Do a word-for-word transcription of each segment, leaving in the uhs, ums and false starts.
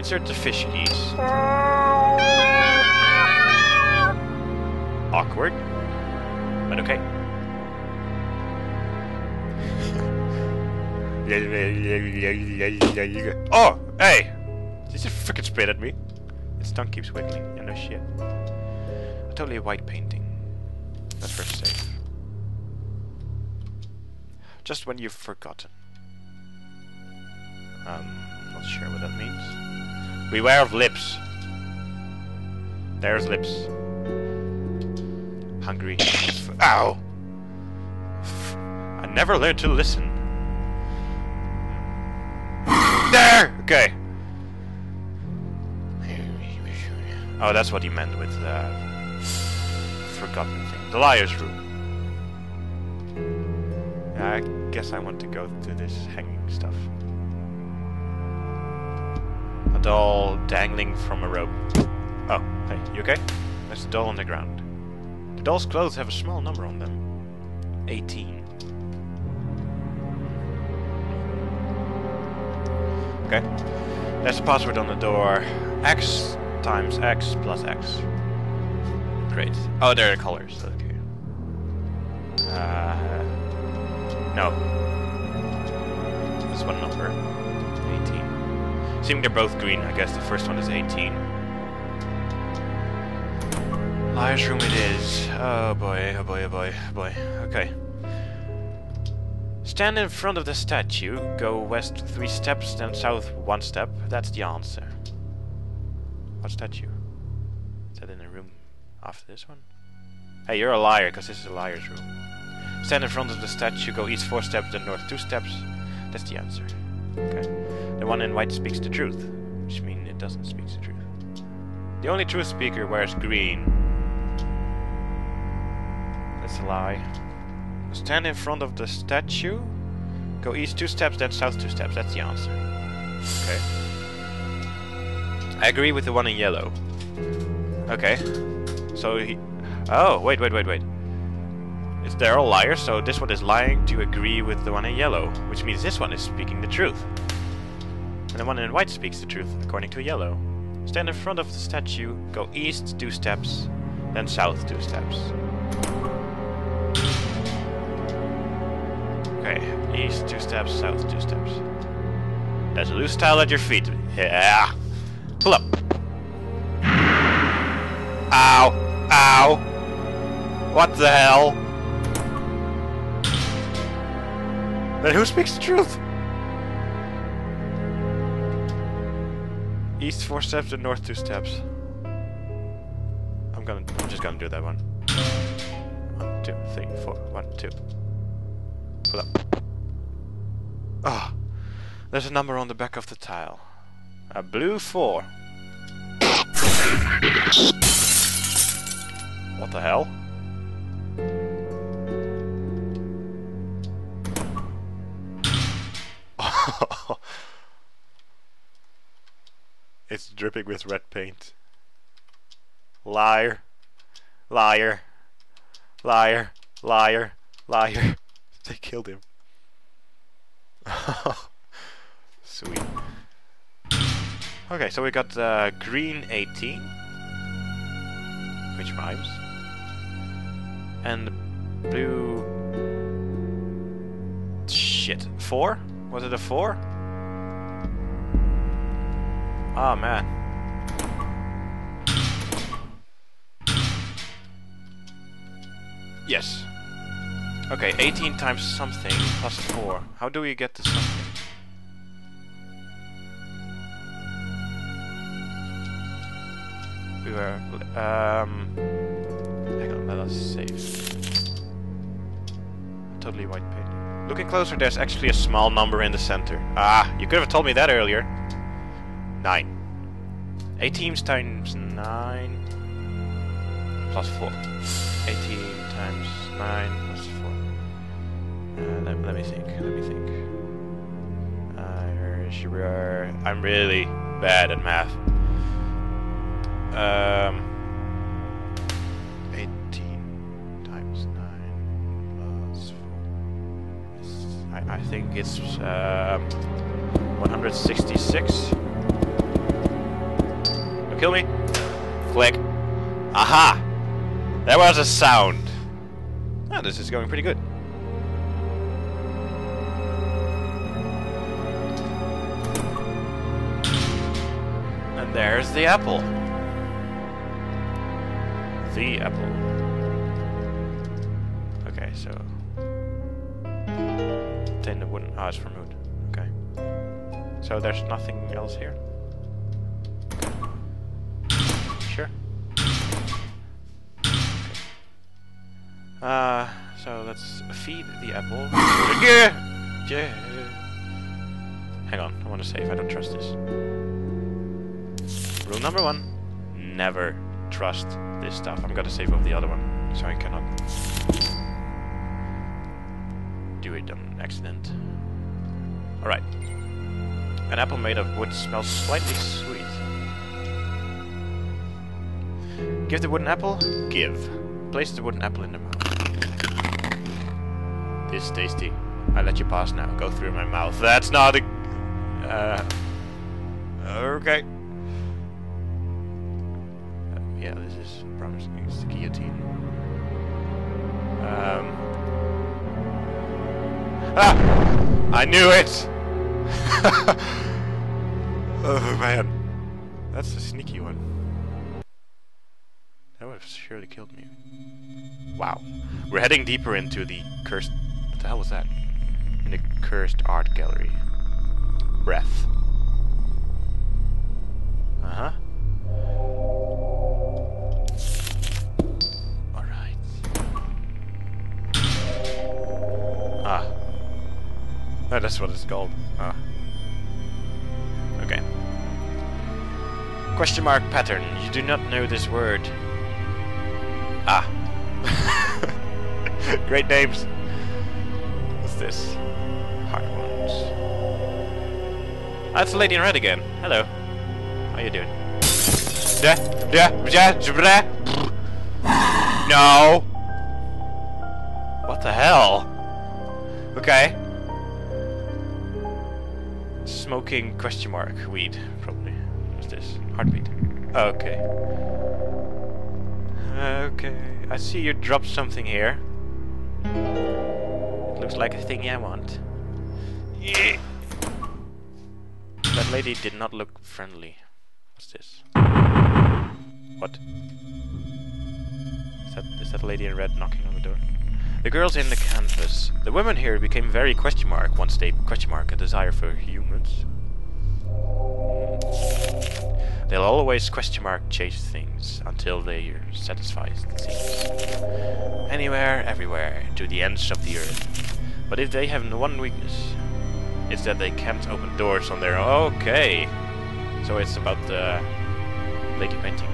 Insert the fish keys. Awkward, but okay. Oh, hey! Did it frickin' spit at me? Its tongue keeps wiggling. Yeah, no shit. A totally white painting. That's first save. Just when you've forgotten. Um, not sure what that means. Beware of lips. There's lips. Hungry. Ow! I never learned to listen. There! Okay. Oh, that's what he meant with the uh, forgotten thing. The liar's room. I guess I want to go to this hanging stuff. A doll dangling from a rope. Oh, hey, you okay? There's a doll on the ground. The doll's clothes have a small number on them. eighteen. Okay. There's a password on the door. X times X plus X. Great. Oh, there are colors. Okay. Uh, no. That's one number. eighteen. Seeing they're both green, I guess the first one is eighteen. Liar's room it is. Oh boy, oh boy, oh boy, oh boy. Okay. Stand in front of the statue. Go west three steps, then south one step. That's the answer. What statue? Is that in the room after this one? Hey, you're a liar, because this is a liar's room. Stand in front of the statue. Go east four steps, then north two steps. That's the answer. Okay. The one in white speaks the truth, which means it doesn't speak the truth. The only truth speaker wears green. That's a lie. Stand in front of the statue. Go east two steps, then south two steps. That's the answer. Okay. I agree with the one in yellow. Okay. So he... Oh, wait, wait, wait, wait. It's they're all liars, so this one is lying to agree with the one in yellow. Which means this one is speaking the truth. And the one in white speaks the truth, according to yellow. Stand in front of the statue. Go east two steps, then south two steps. Okay, east two steps, south two steps. There's a loose tile at your feet. Yeah. Pull up. Ow. Ow. What the hell? Then who speaks the truth? East four steps and north two steps. I'm gonna, I'm just gonna do that one. One, two, three, four, one, two. Pull up. Ah, oh, there's a number on the back of the tile. A blue four. What the hell? It's dripping with red paint. Liar. Liar. Liar. Liar. Liar. They killed him. Sweet. Okay, so we got uh, green eighteen, which rhymes, and blue. Shit, four? Was it a four? Ah, man. Yes. Okay, eighteen times something plus four. How do we get to something? We were... Um... Hang on, let us save. Totally white painting. Looking closer, there's actually a small number in the center. Ah, you could have told me that earlier. Nine. eighteen times nine... plus four. eighteen times nine plus four. Uh, let, let me think, let me think. Uh, I'm really bad at math. Um, eighteen times nine plus four. I, I think it's um, one hundred sixty-six. kill me? Click. Aha! There was a sound. Ah, this is going pretty good. And there's the apple. The apple. Okay, so... Obtain the wooden hearts from wood. Okay. So there's nothing else here? Sure. Uh, so let's feed the apple. Yeah! Yeah! Hang on, I want to save, I don't trust this. Rule number one, never trust this stuff. I'm gonna save off the other one, so I cannot do it on accident. Alright. An apple made of wood smells slightly sweet. Give the wooden apple, give. Place the wooden apple in the mouth. This is tasty. I let you pass now. Go through my mouth. That's not a... Uh... Okay. Uh, yeah, this is promising. It's the guillotine. Um... Ah! I knew it! Oh, man. That's a sneaky one. That would have surely killed me. Wow. We're heading deeper into the cursed... What the hell was that? In the cursed art gallery. Breath. Uh-huh. Alright. Ah. Oh, that's what it's called. Ah. Okay. Question mark pattern. You do not know this word. Ah. Great names. What's this? Heart wounds. That's the lady in red again. Hello. How you doing? No. What the hell? Okay. Smoking question mark weed probably. What's this? Heartbeat. Okay. Okay. I see you dropped something here. Looks like a thing I want. Yeah. That lady did not look friendly. What's this? What? Is that, is that lady in red knocking on the door? The girls in the canvas. The women here became very question mark once they question mark a desire for humans. They'll always question mark chase things until they are satisfied. Anywhere, everywhere, to the ends of the earth. But if they have one weakness, it's that they can't open doors on their own. Okay. So it's about the lady painting.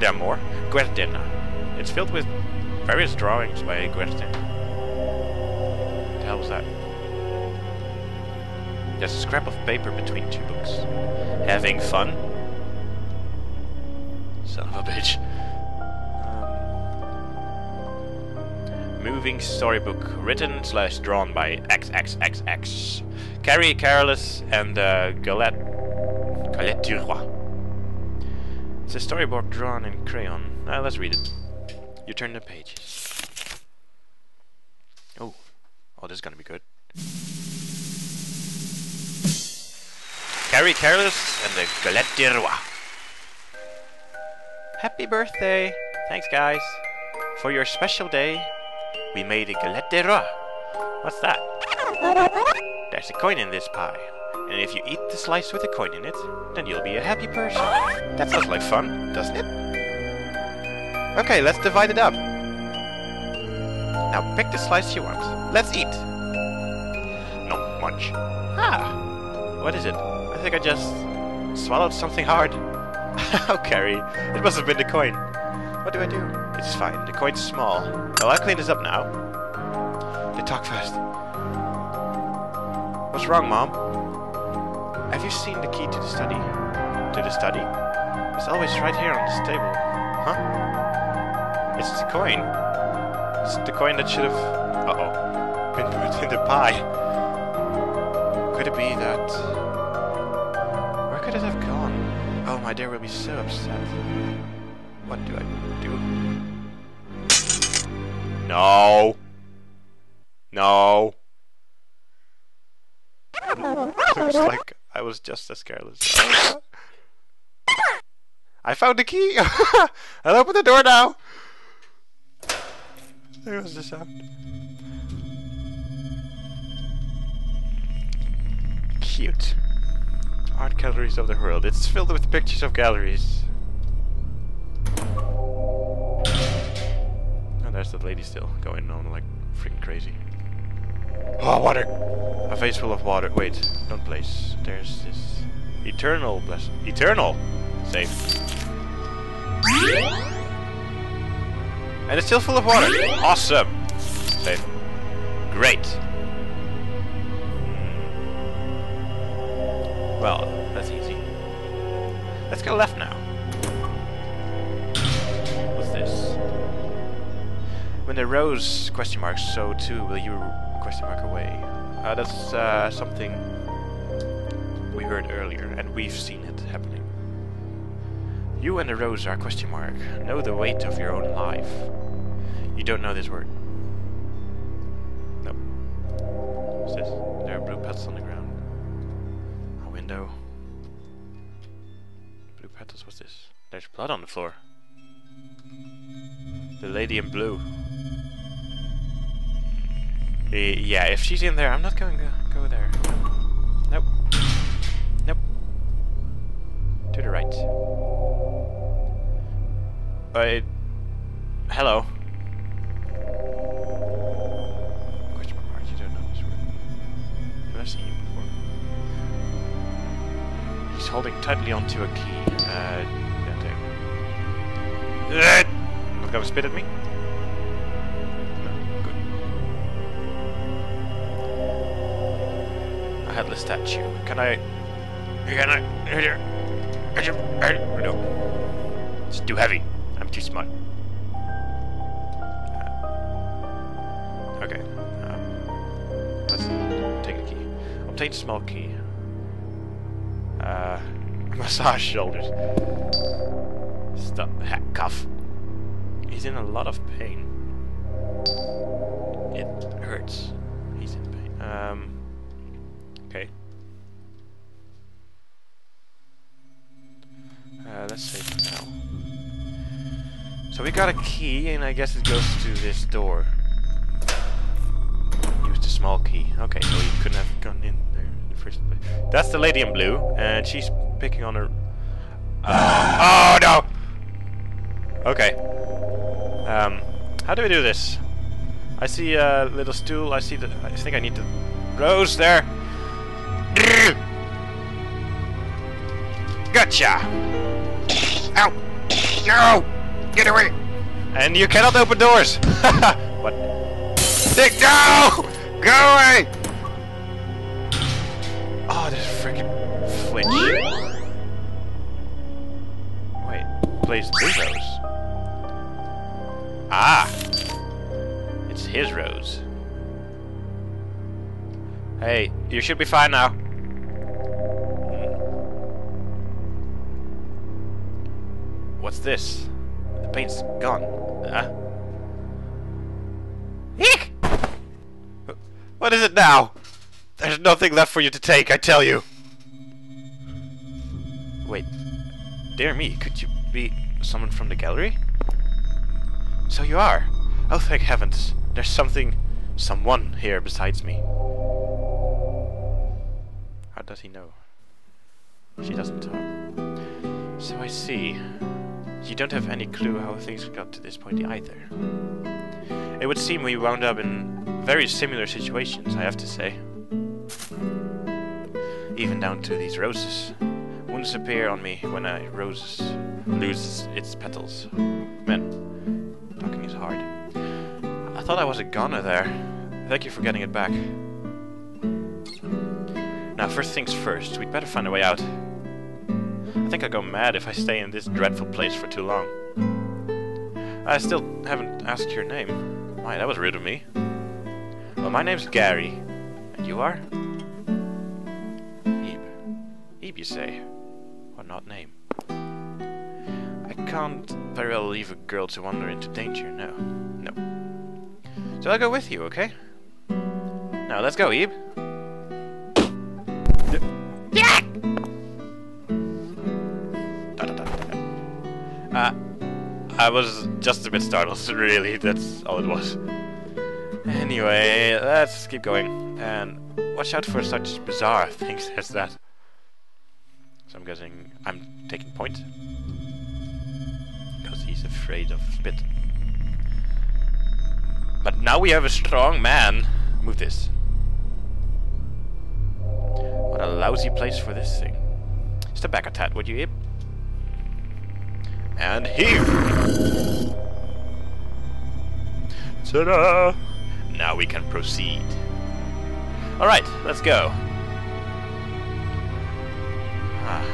There are more. Guertena. It's filled with various drawings by Guertena. What the hell was that? There's a scrap of paper between two books. Having fun? Son of a bitch. Um, moving storybook written slash drawn by XXXX. Carrie Careless and uh, Galette... Galette des Rois. It's a storybook drawn in crayon. Uh, let's read it. You turn the pages. Oh. Oh, this is gonna be good. Carrie Careless and the Galette des Rois. Happy birthday! Thanks, guys. For your special day, we made a galette des rois. What's that? There's a coin in this pie. And if you eat the slice with a coin in it, then you'll be a happy person. That sounds like fun, doesn't it? Okay, let's divide it up. Now pick the slice you want. Let's eat. Not much. Ah! What is it? I think I just swallowed something hard. Oh, Carrie, it must have been the coin. What do I do? It's fine, the coin's small. Oh, I'll clean this up now. They talk fast. What's wrong, Mom? Have you seen the key to the study? To the study? It's always right here on this table. Huh? It's the coin. It's the coin that should have... Uh-oh. Been put in the pie. Could it be that... Where could it have gone? Oh, my dear will be so upset. What do I do? No. No. It was like I was just as careless. I found the key! I'll open the door now! There was the sound. Cute. Art galleries of the world. It's filled with pictures of galleries. Oh, there's that lady still going on like freaking crazy. Oh, water! A vase full of water. Wait, don't place. There's this eternal blessing. Eternal! Safe. And it's still full of water. Awesome! Safe. Great! Well, that's easy. Let's go left now. What's this? When the rose question marks, so too will you question mark away. Uh, that's uh, something we heard earlier, and we've seen it happening. You and the rose are question mark. Know the weight of your own life. You don't know this word. No. What's this? There are blue petals on the ground. No. Blue petals, what's this? There's blood on the floor. The lady in blue. Uh, yeah, if she's in there, I'm not going to go there. Nope. Nope. To the right. I... Hello. Question mark, you don't know this word. Have I seen you before? He's holding tightly onto a key. Uh, nothing. Not gonna spit at me? No, good. A headless statue. Can I... Can I... No. It's too heavy. I'm too smart. Uh, okay. Um, let's take the key. Obtain small key. Uh, massage shoulders. Stop. Ha, cuff. He's in a lot of pain. It hurts. He's in pain. Um. Okay. Uh, let's save it now. So we got a key, and I guess it goes to this door. Use the small key. Okay, so he couldn't have gone in. That's the lady in blue, and she's picking on her. Uh, oh no! Okay. Um, how do we do this? I see a little stool. I see the. I think I need the rose there. Gotcha! Ow! No! Get away! And you cannot open doors. What? Dick, no! Go away! Oh, this freaking flinch. Wait, plays the rose. Ah! It's his rose. Hey, you should be fine now. What's this? The paint's gone. Uh. Eek! What is it now? There's nothing left for you to take, I tell you! Wait. Dear me, could you be someone from the gallery? So you are! Oh, thank heavens. There's something... someone here besides me. How does he know? She doesn't talk. So I see. You don't have any clue how things got to this point either. It would seem we wound up in very similar situations, I have to say. Even down to these roses. Wounds appear on me when I roses loses its petals. Man, talking is hard. I thought I was a goner there. Thank you for getting it back. Now, first things first, we'd better find a way out. I think I'll go mad if I stay in this dreadful place for too long. I still haven't asked your name. Why, that was rude of me. Well, my name's Garry. And you are? You say, or not name. can't very well leave a girl to wander into danger, no. No. So I'll go with you, okay? Now let's go, Ib. Yeah! Uh, I was just a bit startled, really, that's all it was. Anyway, let's keep going, and watch out for such bizarre things as that. So I'm guessing I'm taking point, because he's afraid of spit. But now we have a strong man. Move this. What a lousy place for this thing. Step back a tad, would you, Ib? And here! Ta-da! Now we can proceed. Alright, let's go. Ah.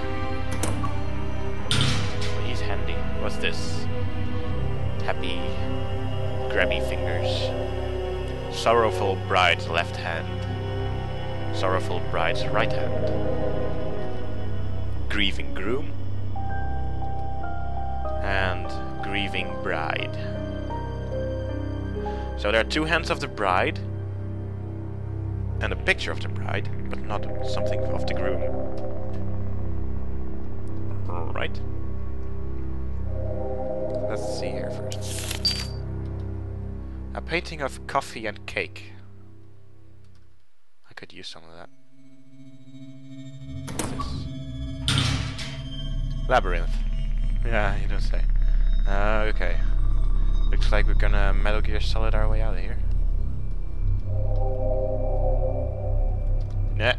Well, he's handy. What's this? Happy, grabby fingers. Sorrowful bride's left hand. Sorrowful bride's right hand. Grieving groom. And grieving bride. So there are two hands of the bride and a picture of the bride, but not something of the groom. Alright. Let's see here first. A painting of coffee and cake. I could use some of that. What's this? Labyrinth. Yeah, you don't say. Uh, okay. Looks like we're gonna Metal Gear Solid our way out of here. Nah.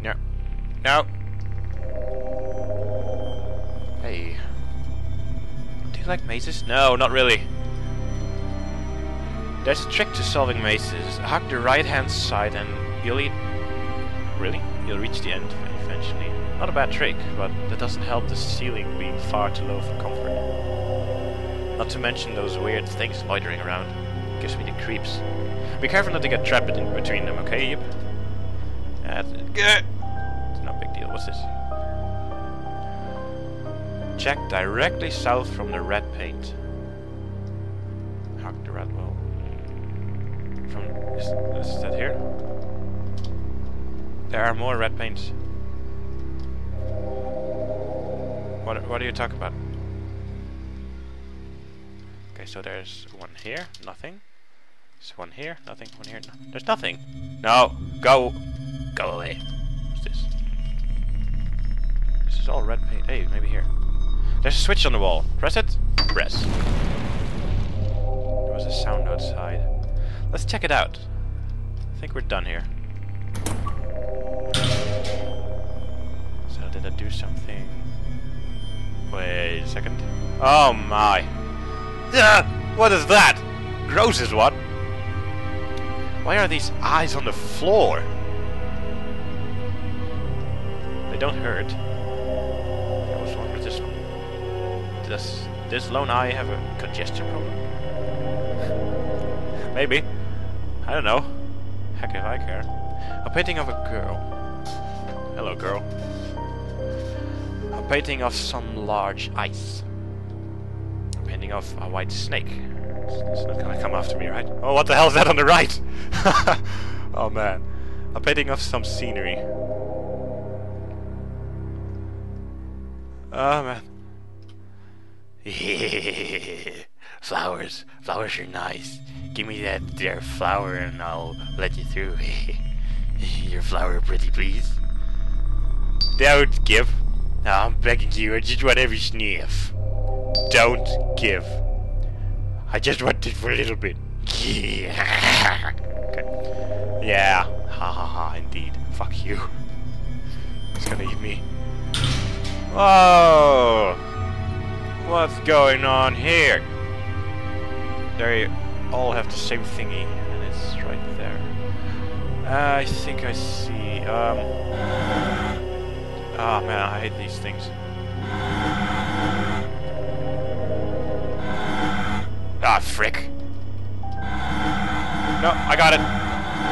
No. No. Hey. Do you like mazes? No, not really. There's a trick to solving mazes. Hug the right hand side and you'll eat. Really? You'll reach the end eventually. Not a bad trick, but that doesn't help the ceiling being far too low for comfort. Not to mention those weird things loitering around. Gives me the creeps. Be careful not to get trapped in between them, okay? Yep. That's it. It's not a big deal. What's this? Check directly south from the red paint. Hug the red wall. From is, is that here? There are more red paints. What, what are you talking about? Okay, so there's one here, nothing. There's one here, nothing, one here, nothing. There's nothing! No! Go! Go away! What's this? This is all red paint. Hey, maybe here. There's a switch on the wall. Press it. Press. There was a sound outside. Let's check it out. I think we're done here. So did I do something? Wait a second. Oh my! Uh, what is that? Gross is what? Why are these eyes on the floor? They don't hurt. What's wrong with this one? Does this lone eye have a congestion problem? Maybe. I don't know. Heck if I care. A painting of a girl. Hello, girl. A painting of some large ice. A painting of a white snake. It's not gonna come after me, right? Oh, what the hell is that on the right? Oh man. A painting of some scenery. Oh man. Flowers. Flowers are nice. Give me that there flower and I'll let you through. Your flower pretty, please. Don't give. No, I'm begging you, I just want every sniff. Don't give. I just want it for a little bit. Yeah. Okay. Yeah. Ha ha ha, indeed. Fuck you. It's gonna eat me. Whoa! What's going on here? They all have the same thingy, and it's right there. Uh, I think I see. Um... Ah, oh, man, I hate these things. Ah, frick. No, I got it.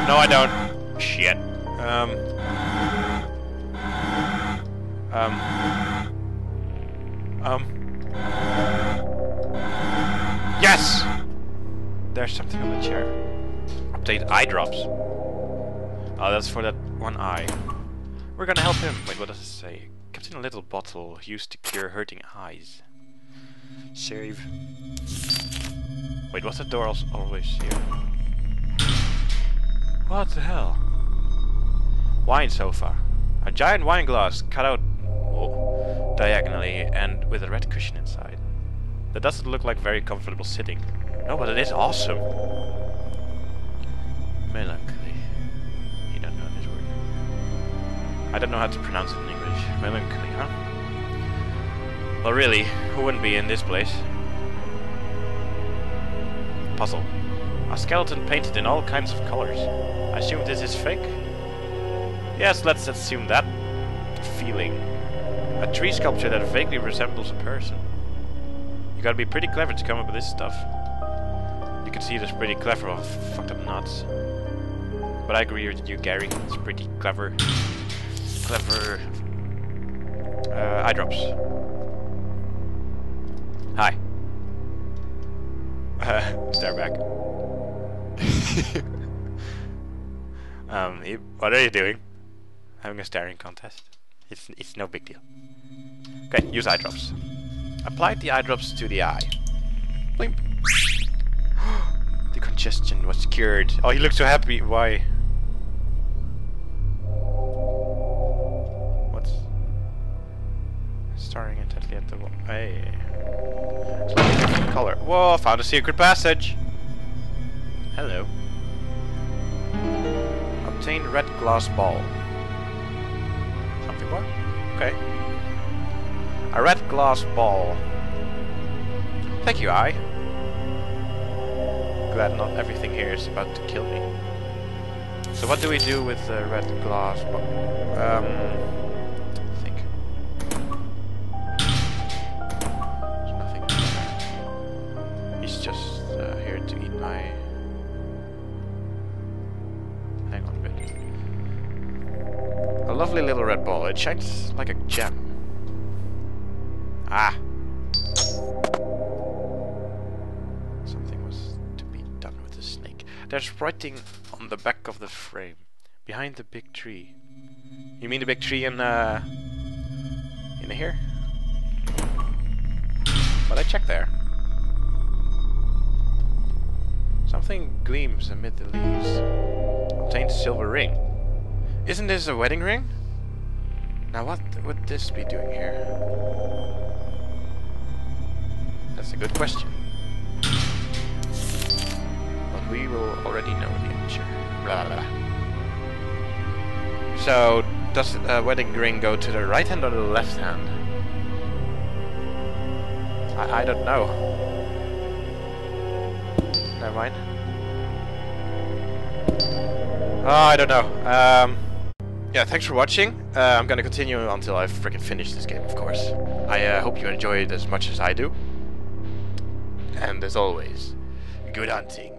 No, I don't. Shit. Um. Um. Um. There's something on the chair. Update eye drops. Oh, that's for that one eye. We're gonna help him. Wait, what does it say? Kept in a little bottle used to cure hurting eyes. Save. Wait, was the door always here? What the hell? Wine sofa. A giant wine glass cut out oh, diagonally and with a red cushion inside. That doesn't look like very comfortable sitting. No, but it is awesome. Melancholy. You don't know this word. I don't know how to pronounce it in English. Melancholy, huh? Well, really, who wouldn't be in this place? Puzzle. A skeleton painted in all kinds of colors. I assume this is fake? Yes, let's assume that. Feeling. A tree sculpture that vaguely resembles a person. You gotta be pretty clever to come up with this stuff. You can see it is pretty clever of fucked up nuts. But I agree with you, Garry. It's pretty clever. Clever. Uh, eye drops. Hi. Uh, stare back. um, Ib, what are you doing? Having a staring contest. It's it's no big deal. Okay, use eye drops. Applied the eye drops to the eye. Blimp. The congestion was cured. Oh, he looks so happy. Why? What's staring intently at the wall? Hey. Color. Whoa! Found a secret passage. Hello. Obtained red glass ball. Something more? Okay. A red glass ball. Thank you, I. Glad not everything here is about to kill me. So what do we do with the red glass ball? Um, I think. There's nothing there. He's just uh, here to eat my... Hang on a bit. A lovely little red ball. It shines like a gem. Ah! Something was to be done with the snake. There's writing on the back of the frame. Behind the big tree. You mean the big tree in, uh... in here? But I checked there. Something gleams amid the leaves. Obtained silver ring. Isn't this a wedding ring? Now what would this be doing here? That's a good question. But we will already know the answer. Blah, blah, blah. So, does the wedding ring go to the right hand or the left hand? I, I don't know. Never mind. Oh, I don't know. Um, yeah, thanks for watching. Uh, I'm gonna continue until I frickin' finish this game, of course. I uh, hope you enjoy it as much as I do. And as always, good hunting.